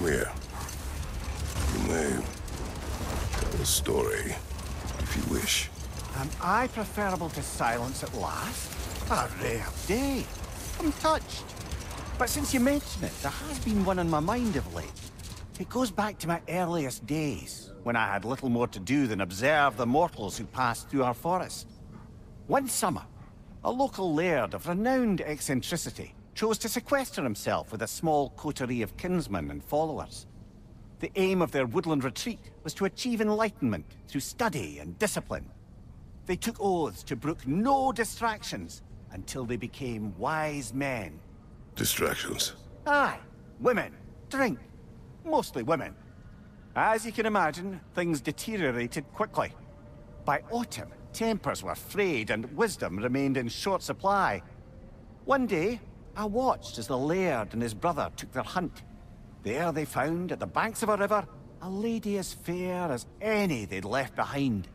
Come here. You may tell a story if you wish. Am I preferable to silence at last? A rare day. I'm touched. But since you mention it, there has been one on my mind of late. It goes back to my earliest days, when I had little more to do than observe the mortals who passed through our forest. One summer, a local laird of renowned eccentricity chose to sequester himself with a small coterie of kinsmen and followers. The aim of their woodland retreat was to achieve enlightenment through study and discipline. They took oaths to brook no distractions until they became wise men. Distractions? Aye. Women. Drink. Mostly women. As you can imagine, things deteriorated quickly. By autumn, tempers were frayed and wisdom remained in short supply. One day, I watched as the laird and his brother took their hunt. There they found, at the banks of a river, a lady as fair as any they'd left behind.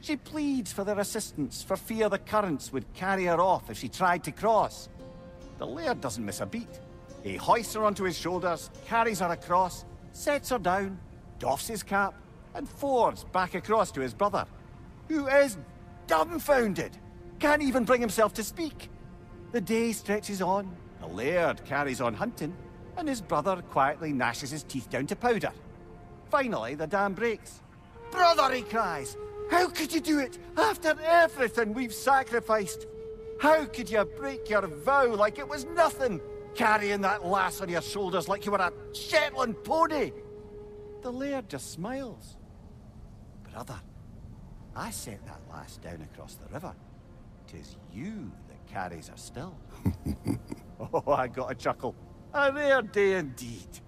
She pleads for their assistance for fear the currents would carry her off if she tried to cross. The laird doesn't miss a beat. He hoists her onto his shoulders, carries her across, sets her down, doffs his cap, and fords back across to his brother, who is dumbfounded, can't even bring himself to speak. The day stretches on, the laird carries on hunting, and his brother quietly gnashes his teeth down to powder. Finally, the dam breaks. "Brother," he cries, "how could you do it after everything we've sacrificed? How could you break your vow like it was nothing, carrying that lass on your shoulders like you were a Shetland pony?" The laird just smiles. "Brother, I sent that lass down across the river. 'Tis you that carries her still." Oh, I got a chuckle. A rare day indeed.